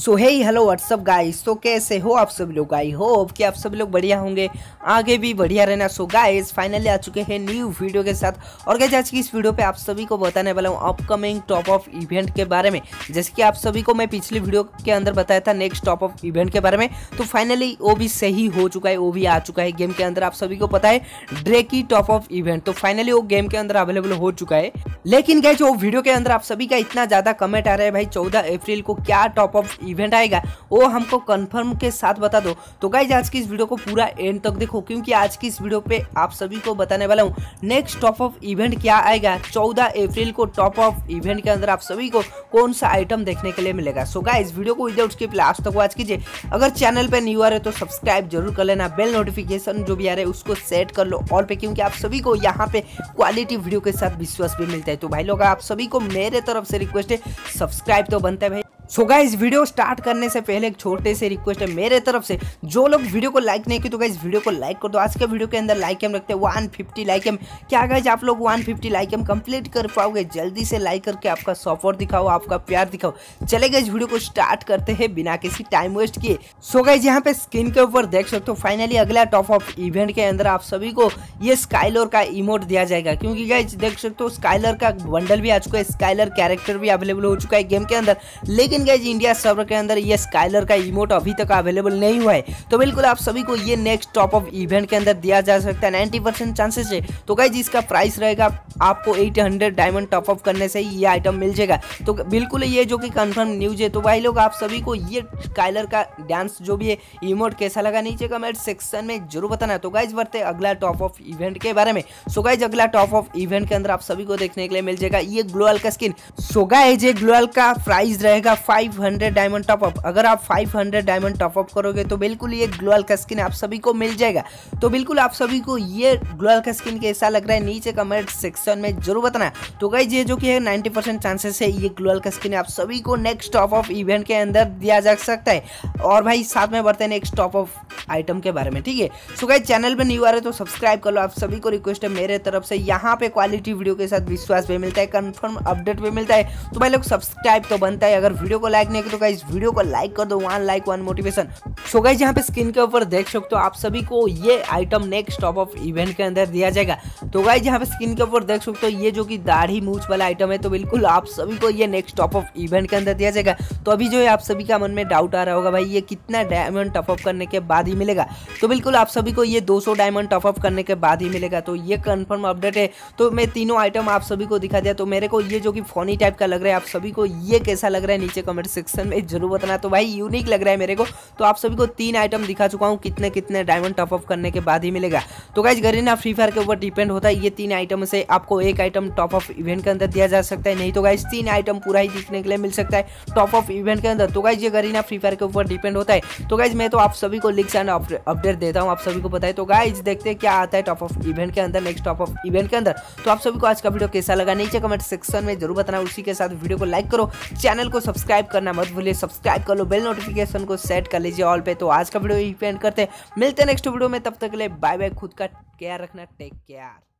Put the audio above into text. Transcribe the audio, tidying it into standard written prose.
सो hey hello what's up guys, तो कैसे हो आप सब लोग। आई होप कि आप सब लोग बढ़िया होंगे, आगे भी बढ़िया रहना। सो गाइस फाइनली आ चुके हैं न्यू वीडियो के साथ। और गाइस आज की इस वीडियो पे आप सभी को बताने वाला हूँ अपकमिंग टॉप ऑफ इवेंट के बारे में। जैसे कि आप सभी को मैं पिछली वीडियो के अंदर बताया था नेक्स्ट टॉप ऑफ इवेंट के बारे में, तो फाइनली वो भी सही हो चुका है, वो भी आ चुका है गेम के अंदर। आप सभी को पता है ड्रेकी टॉप ऑफ इवेंट, तो फाइनली वो गेम के अंदर अवेलेबल हो चुका है। लेकिन गाइस वो वीडियो के अंदर आप सभी का इतना ज़्यादा कमेंट आ रहा है, भाई 14 अप्रैल को क्या टॉप ऑफ इवेंट आएगा वो हमको कंफर्म के साथ बता दो। तो गाइज आज की इस वीडियो को पूरा एंड तक देखो, क्योंकि आज की इस वीडियो पे आप सभी को बताने वाला हूँ नेक्स्ट टॉप ऑफ इवेंट क्या आएगा। 14 अप्रैल को टॉप ऑफ इवेंट के अंदर आप सभी को कौन सा आइटम देखने के लिए मिलेगा। सो गाइज वीडियो को विदाउट स्किप लास्ट तक वॉच कीजिए। अगर चैनल पर न्यू आ रहे तो सब्सक्राइब जरूर कर लेना, बेल नोटिफिकेशन जो भी आ रहा है उसको सेट कर लो ऑल पे, क्योंकि आप सभी को यहाँ पे क्वालिटी वीडियो के साथ विश्वास भी मिलता है। तो भाई लोग आप सभी को मेरे तरफ से रिक्वेस्ट है, सब्सक्राइब तो बनता है भाई। सो गाइस वीडियो स्टार्ट करने से पहले एक छोटे से रिक्वेस्ट है मेरे तरफ से, जो लोग वीडियो को लाइक नहीं किए तो गाइस वीडियो को लाइक कर दो। आज के वीडियो के अंदर लाइक एम रखते हैं 150 लाइक एम। क्या गाइस आप लोग 150 लाइक एम कंप्लीट कर पाओगे? जल्दी से लाइक करके आपका सपोर्ट दिखाओ, आपका प्यार दिखाओ। चले गाइस वीडियो को स्टार्ट करते हैं बिना किसी टाइम वेस्ट किए। सो गाइस यहाँ पे स्क्रीन के ऊपर देख सकते हो, फाइनली अगला टॉप ऑफ इवेंट के अंदर आप सभी को ये स्काइलर का इमोट दिया जाएगा, क्योंकि गाइस देख सकते हो स्काइलर का बंडल भी आ चुका है, स्काइलर कैरेक्टर भी अवेलेबल हो चुका है गेम के अंदर। लेकिन गाइज इंडिया सर्वर के अंदर ये स्काइलर का इमोट अभी तक अवेलेबल नहीं हुआ है, तो बिल्कुल आप सभी को ये नेक्स्ट टॉप ऑफ इवेंट के अंदर दिया जा सकता है। 90% चांसेस है। तो गाइज इसका प्राइस रहेगा आपको 800 डायमंड टॉप ऑफ करने से ही ये आइटम मिल जाएगा। तो बिल्कुल ये जो कि कंफर्म न्यूज है। तो भाई लोग आप सभी को ये स्काइलर का डांस जो भी है इमोट कैसा लगा नीचे कमेंट सेक्शन में जरूर बताना। तो गाइज बढ़ते अगला टॉप ऑफ इवेंट के बारे में। सो गाइज अगला टॉप ऑफ इवेंट के अंदर आप सभी को देखने के लिए मिल जाएगा ये ग्लोअल का स्किन। सो गाइज ये ग्लोअल का प्राइस रहेगा 500 डायमंड टॉप अप। अगर आप 500 डायमंड टॉप अप करोगे तो बिल्कुल ये ग्लोअल का स्किन आप सभी को मिल जाएगा। तो बिल्कुल आप सभी को ये ग्लोअल का स्किन कैसा लग रहा है नीचे कमेंट सेक्शन में जरूर बताना। तो गाइज ये जो कि है 90% चांसेस है ये ग्लोअल का स्किन आप सभी को नेक्स्ट टॉप ऑफ इवेंट के अंदर दिया जा सकता है। और भाई साथ में बढ़ते हैं नेक्स्ट टॉप ऑफ आइटम के बारे में, ठीक है। सो गाइज चैनल पर न्यू आ रहे तो सब्सक्राइब कर लो, आप सभी को रिक्वेस्ट है मेरे तरफ से। यहाँ पे क्वालिटी वीडियो के साथ विश्वास भी मिलता है, कंफर्म अपडेट भी मिलता है, तो भाई लोग सब्सक्राइब तो बनता है। अगर वीडियो को लाइक नहीं किया तो गाइस वीडियो को लाइक कर दो, 1 लाइक 1 मोटिवेशन। सो गाइस यहाँ पे स्क्रीन के ऊपर देख सकते हो आप सभी को ये item next top up event के अंदर दिया जाएगा। तो गाइस यहाँ पे स्क्रीन के ऊपर देख सकते हो ये जो कि दाढ़ी मूछ वाला आइटम है, तो बिल्कुल आप सभी को ये नेक्स्ट टॉप ऑफ इवेंट के अंदर दिया जाएगा। तो अभी जो है आप सभी का मन में डाउट आ रहा होगा, भाई ये कितना डायमंड टॉप अप करने के बाद ही मिलेगा? तो बिल्कुल आप सभी को ये 200 डायमंड टॉप अप करने के बाद ही मिलेगा। तो ये कन्फर्म अपडेट है। तो मैं तीनों आइटम आप सभी को दिखा दिया। तो मेरे को ये जो कि फनी टाइप का लग रहा है, आप सभी को ये कैसा लग रहा है नीचे कमेंट सेक्शन में जरूर बताना। तो भाई यूनिक लग रहा है मेरे को। तो आप सभी को 3 आइटम दिखा चुका हूँ कितने कितने डायमंड टॉप अप करने के बाद ही मिलेगा। तो गाइज गरीना फ्री फायर के ऊपर डिपेंड होता है, ये 3 आइटम से आपको एक आइटम टॉप ऑफ इवेंट के अंदर दिया जा सकता है, नहीं तो गाइज 3 आइटम पूरा ही दिखने के लिए मिल सकता है टॉप ऑफ इवेंट के अंदर। तो गाइज ये गरीना फ्री फायर के ऊपर डिपेंड होता है। तो गाइज मैं तो आप सभी को लिंक्स एंड अपडेट देता हूँ, आप सभी को पता है। तो गाइज देखते हैं क्या आता है टॉप ऑफ इवेंट के अंदर, नेक्स्ट टॉप ऑफ इवेंट के अंदर। तो आप सभी को आज का वीडियो कैसा लगा नीचे कमेंट सेक्शन में जरूर बताना। उसी के साथ वीडियो को लाइक करो, चैनल को सब्सक्राइब करना मत भूलिए, सब्सक्राइब कर लो, बेल नोटिफिकेशन को सेट कर लीजिए ऑल पे। तो आज का वीडियो यहीं पे एंड करते हैं, मिलते हैं नेक्स्ट वीडियो में। तब तक के लिए बाय बाय, खुद का केयर रखना, टेक केयर।